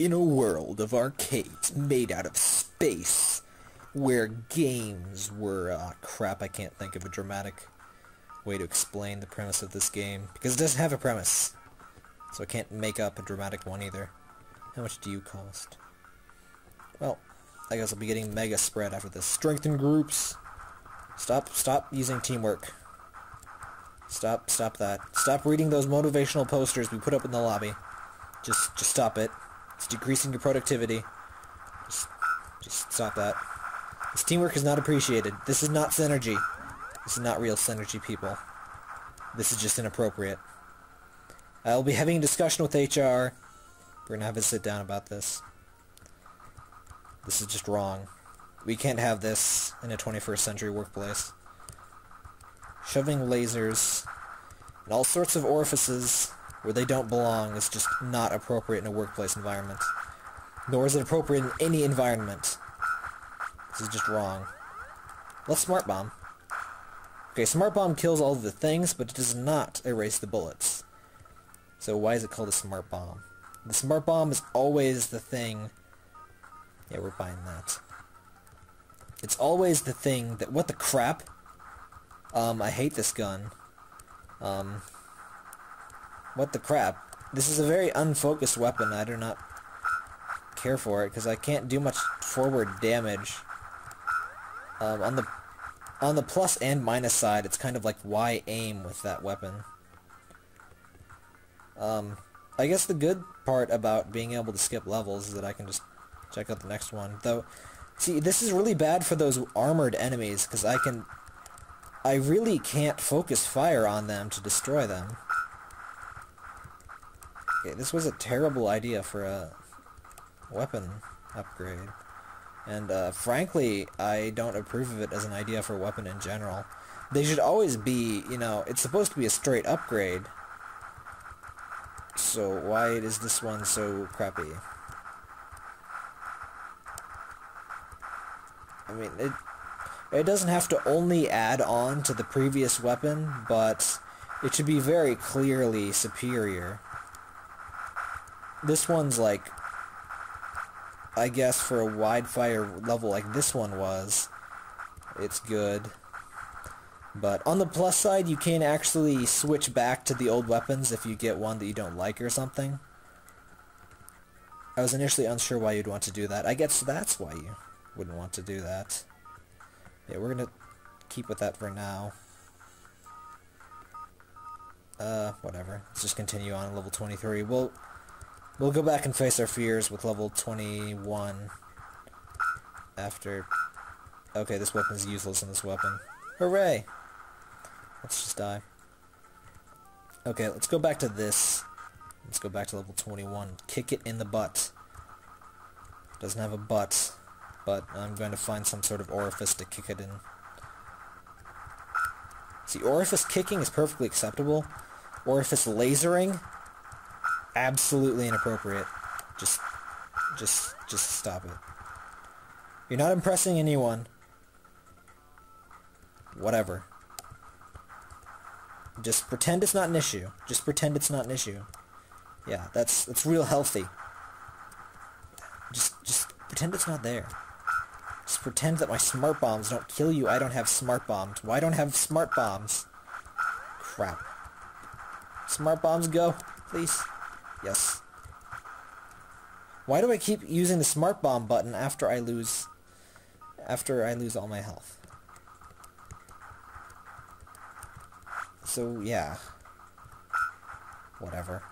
In a world of arcades made out of space, where games were... crap, I can't think of a dramatic way to explain the premise of this game, because it doesn't have a premise. So I can't make up a dramatic one either. How much do you cost? Well, I guess I'll be getting mega spread after this. Strengthen groups. Stop using teamwork. Stop that. Stop reading those motivational posters we put up in the lobby. Just stop it. It's decreasing your productivity. Just stop that. This teamwork is not appreciated. This is not synergy. This is not real synergy, people. This is just inappropriate. I'll be having a discussion with HR. We're gonna have a sit down about this. This is just wrong. We can't have this in a 21st century workplace. Shoving lasers in all sorts of orifices where they don't belong is just not appropriate in a workplace environment. Nor is it appropriate in any environment. This is just wrong. Let's smart bomb. Okay, smart bomb kills all of the things, but it does not erase the bullets. So why is it called a smart bomb? The smart bomb is always the thing... Yeah, we're buying that. It's always the thing that... What the crap? I hate this gun. What the crap? This is a very unfocused weapon. I do not care for it, because I can't do much forward damage. On the plus and minus side, it's kind of like why aim with that weapon. I guess the good part about being able to skip levels is that I can just check out the next one. Though, see, this is really bad for those armored enemies, because I really can't focus fire on them to destroy them. Okay, this was a terrible idea for a weapon upgrade. And, frankly, I don't approve of it as an idea for a weapon in general. They should always be, you know, it's supposed to be a straight upgrade. So why is this one so crappy? I mean, it doesn't have to only add on to the previous weapon, but it should be very clearly superior. This one's like... I guess for a wide fire level like this one was, it's good. But on the plus side, you can actually switch back to the old weapons if you get one that you don't like or something. I was initially unsure why you'd want to do that. I guess that's why you wouldn't want to do that. Yeah, we're gonna keep with that for now. Whatever. Let's just continue on level 23. We'll go back and face our fears with level 21 after... Okay, this weapon's useless in this weapon. Hooray! Let's just die. Okay, let's go back to this. Let's go back to level 21. Kick it in the butt. Doesn't have a butt, but I'm going to find some sort of orifice to kick it in. See, orifice kicking is perfectly acceptable. Orifice lasering... absolutely inappropriate. Just stop it. You're not impressing anyone. Whatever. Just pretend it's not an issue. Just pretend it's not an issue. Yeah, that's real healthy. Just pretend it's not there. Just pretend that my smart bombs don't kill you. I don't have smart bombs. Why don't I have smart bombs? Crap. Smart bombs go, please. Yes. Why do I keep using the smart bomb button after I lose all my health? So yeah. Whatever.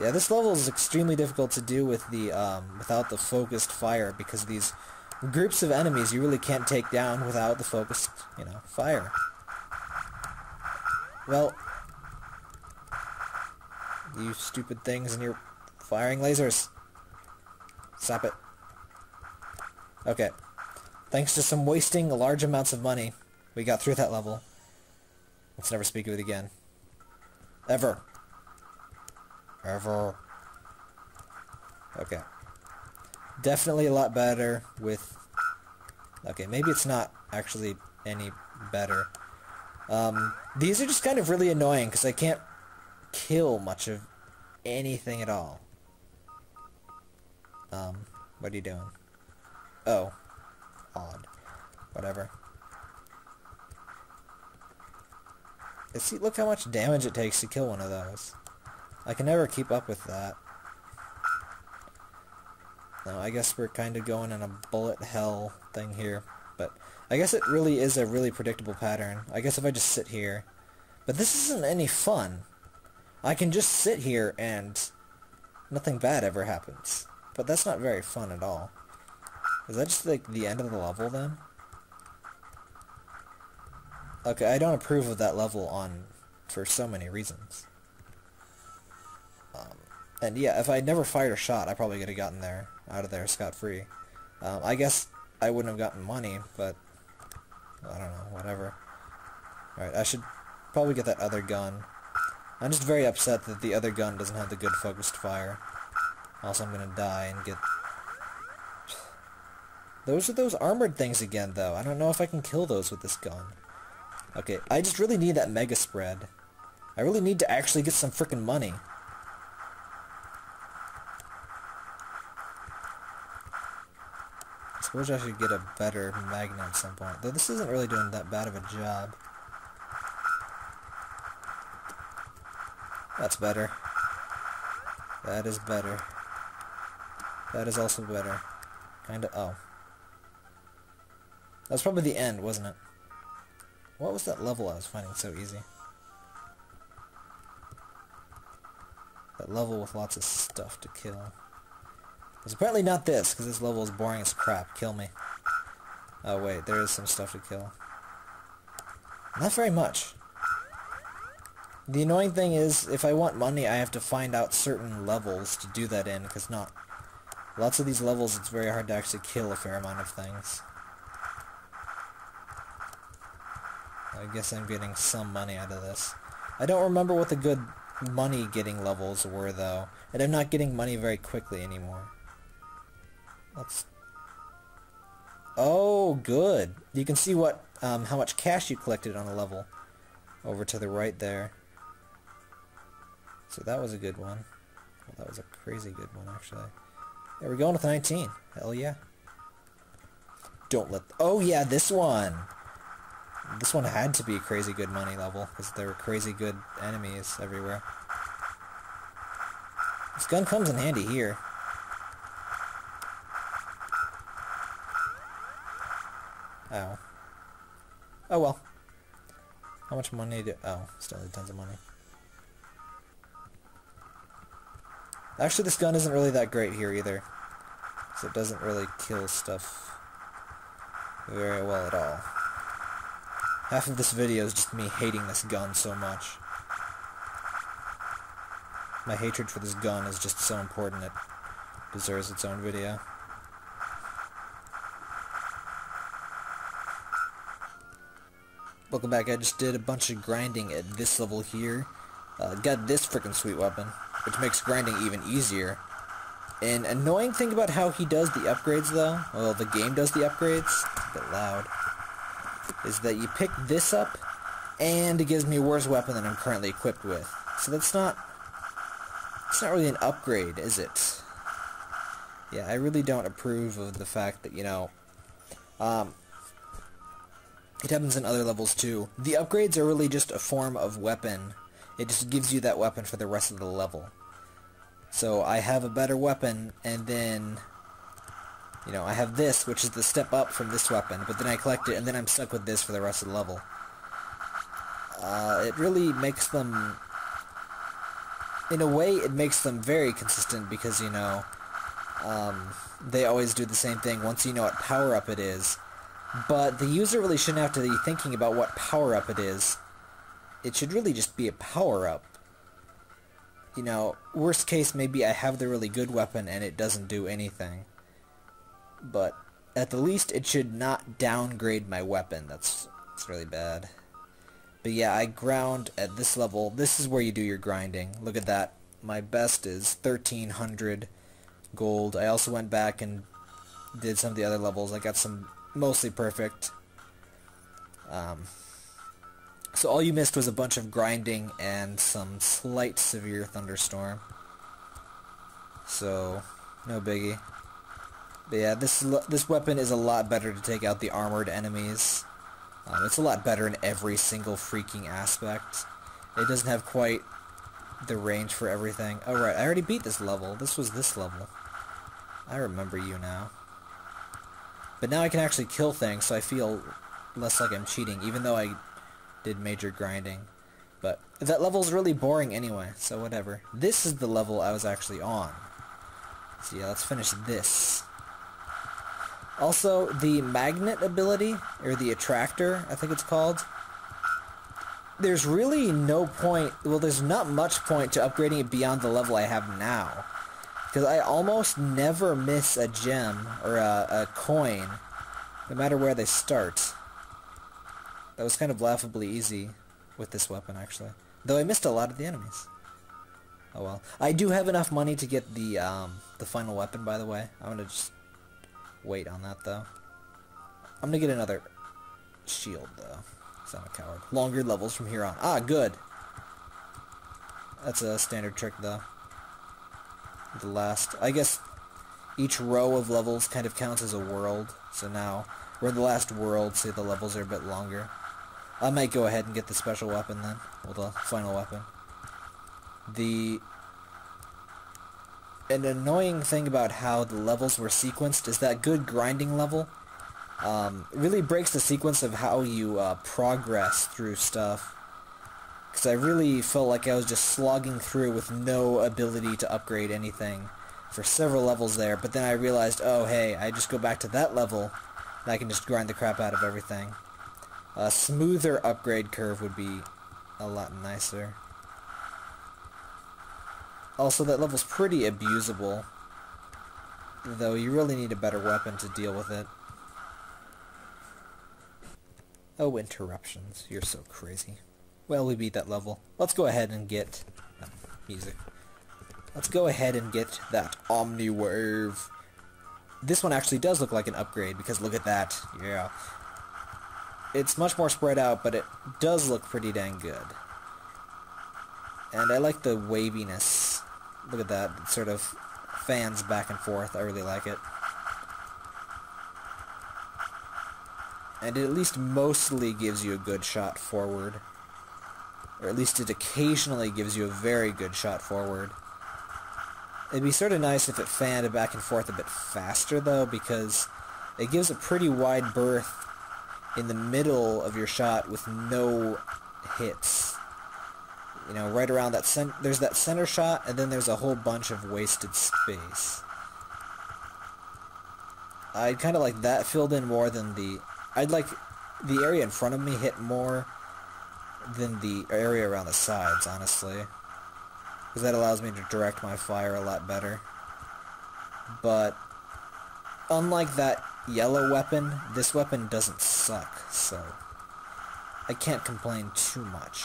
Yeah, this level is extremely difficult to do with the without the focused fire, because these groups of enemies you really can't take down without the focused, you know, fire. Well, you stupid things and you're firing lasers. Stop it. Okay. Thanks to some wasting large amounts of money, we got through that level. Let's never speak of it again. Ever. Ever. Okay. Definitely a lot better with... Okay, maybe it's not actually any better. These are just kind of really annoying because I can't kill much of anything at all. What are you doing? Oh. Odd. Whatever. See, look how much damage it takes to kill one of those. I can never keep up with that. No, I guess we're kind of going in a bullet hell thing here. But I guess it really is a really predictable pattern. I guess if I just sit here. But this isn't any fun. I can just sit here and nothing bad ever happens. But that's not very fun at all. Is that just like the end of the level then? Okay, I don't approve of that level for so many reasons. And yeah, if I never fired a shot, I probably could have gotten out of there scot-free. I guess I wouldn't have gotten money, but I don't know, whatever. Alright, I should probably get that other gun. I'm just very upset that the other gun doesn't have the good focused fire. Also, I'm gonna die and get... Those are those armored things again, though. I don't know if I can kill those with this gun. Okay, I just really need that mega spread. I really need to actually get some frickin' money. I suppose I should get a better Magnum at some point. Though this isn't really doing that bad of a job. That's better. That is better. That is also better. Kinda, oh. That was probably the end, wasn't it? What was that level I was finding so easy? That level with lots of stuff to kill. It's apparently not this, because this level is boring as crap. Kill me. Oh wait, there is some stuff to kill. Not very much. The annoying thing is, if I want money, I have to find out certain levels to do that in, because not... Lots of these levels, it's very hard to actually kill a fair amount of things. I guess I'm getting some money out of this. I don't remember what the good money-getting levels were, though, and I'm not getting money very quickly anymore. Let's... Oh, good! You can see what how much cash you collected on a level over to the right there. So that was a good one. Well, that was a crazy good one, actually. There we go, with 19. Hell yeah. Don't let... Oh yeah, this one! This one had to be a crazy good money level, because there were crazy good enemies everywhere. This gun comes in handy here. Oh. Oh well. How much money do... Oh, still need tons of money. Actually, this gun isn't really that great here either. So it doesn't really kill stuff very well at all. Half of this video is just me hating this gun so much. My hatred for this gun is just so important it deserves its own video. Welcome back, I just did a bunch of grinding at this level here. Got this frickin' sweet weapon, which makes grinding even easier. An annoying thing about how he does the upgrades though, well the game does the upgrades, a bit loud, is that you pick this up, and it gives me a worse weapon than I'm currently equipped with. So that's not... It's not really an upgrade, is it? Yeah, I really don't approve of the fact that, you know... it happens in other levels too. The upgrades are really just a form of weapon. It just gives you that weapon for the rest of the level. So I have a better weapon, and then... You know, I have this, which is the step up from this weapon, but then I collect it, and then I'm stuck with this for the rest of the level. It really makes them... In a way, it makes them very consistent, because, you know, they always do the same thing once you know what power-up it is. But the user really shouldn't have to be thinking about what power-up it is. It should really just be a power-up. You know, worst case, maybe I have the really good weapon, and it doesn't do anything. But at the least it should not downgrade my weapon. That's really bad. But yeah, I ground at this level. This is where you do your grinding. Look at that. My best is 1,300 gold. I also went back and did some of the other levels. I got some mostly perfect. So all you missed was a bunch of grinding and some slight severe thunderstorm. so no biggie. But yeah, this weapon is a lot better to take out the armored enemies. It's a lot better in every single freaking aspect. It doesn't have quite the range for everything. Oh right, I already beat this level. This was this level. I remember you now. But now I can actually kill things, so I feel less like I'm cheating, even though I did major grinding. But that level's really boring anyway, so whatever. This is the level I was actually on. So yeah, let's finish this. Also, the magnet ability, or the attractor, I think it's called. There's really no point, well, there's not much point to upgrading it beyond the level I have now. Because I almost never miss a gem, or a coin, no matter where they start. That was kind of laughably easy with this weapon, actually. Though I missed a lot of the enemies. Oh well. I do have enough money to get the final weapon, by the way. I'm gonna just wait on that, though. I'm gonna get another shield, though. Because I'm a coward. Longer levels from here on. Ah, good! That's a standard trick, though. The last... I guess each row of levels kind of counts as a world. So now we're in the last world, so the levels are a bit longer. I might go ahead and get the special weapon then. Well, the final weapon. An annoying thing about how the levels were sequenced is that good grinding level really breaks the sequence of how you progress through stuff. Because I really felt like I was just slogging through with no ability to upgrade anything for several levels there. But then I realized, oh hey, I just go back to that level and I can just grind the crap out of everything. A smoother upgrade curve would be a lot nicer. Also, that level's pretty abusable, though you really need a better weapon to deal with it. Oh, interruptions. You're so crazy. Well, we beat that level. Let's go ahead and get... music. Let's go ahead and get that Omniwave. This one actually does look like an upgrade, because look at that. Yeah. It's much more spread out, but it does look pretty dang good. And I like the waviness. Look at that. It sort of fans back and forth. I really like it. And it at least mostly gives you a good shot forward. Or at least it occasionally gives you a very good shot forward. It'd be sort of nice if it fanned back and forth a bit faster, though, because it gives a pretty wide berth in the middle of your shot with no hits. You know, right around that there's that center shot, and then there's a whole bunch of wasted space. I'd kind of like that filled in more than the... I'd like the area in front of me hit more than the area around the sides, honestly. Because that allows me to direct my fire a lot better. But unlike that yellow weapon, this weapon doesn't suck, so I can't complain too much.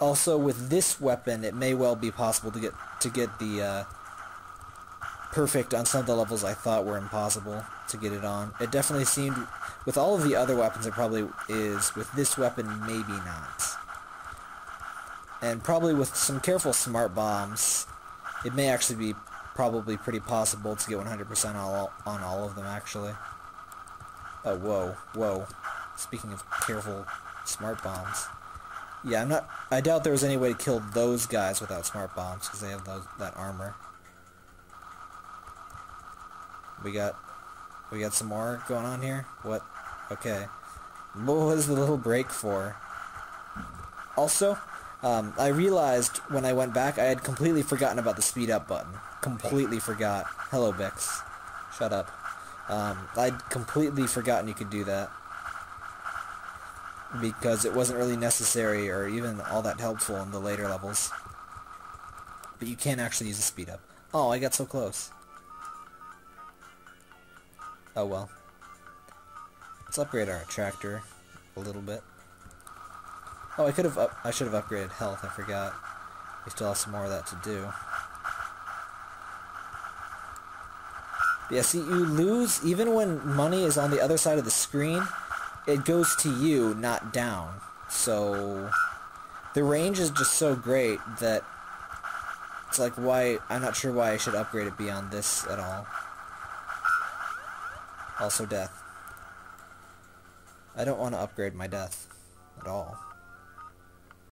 Also, with this weapon, it may well be possible to get the perfect on some of the levels I thought were impossible to get it on. It definitely seemed, with all of the other weapons, it probably is. With this weapon, maybe not. And probably with some careful smart bombs, it may actually be probably pretty possible to get 100% on all of them, actually. Oh, whoa, whoa. Speaking of careful smart bombs... Yeah, I doubt there was any way to kill those guys without smart bombs, because they have that armor. We got some more going on here? What? Okay. What was the little break for? Also, I realized when I went back I had completely forgotten about the speed up button. Completely forgot. Hello, Bix. Shut up. I'd completely forgotten you could do that, because it wasn't really necessary or even all that helpful in the later levels. But you can actually use a speed up. Oh, I got so close. Oh well. Let's upgrade our attractor a little bit. Oh, I should have upgraded health, I forgot. We still have some more of that to do. But yeah, see, you lose even when money is on the other side of the screen. It goes to you, not down. So the range is just so great that it's like, why, I'm not sure why I should upgrade it beyond this at all. Also death. I don't want to upgrade my death at all.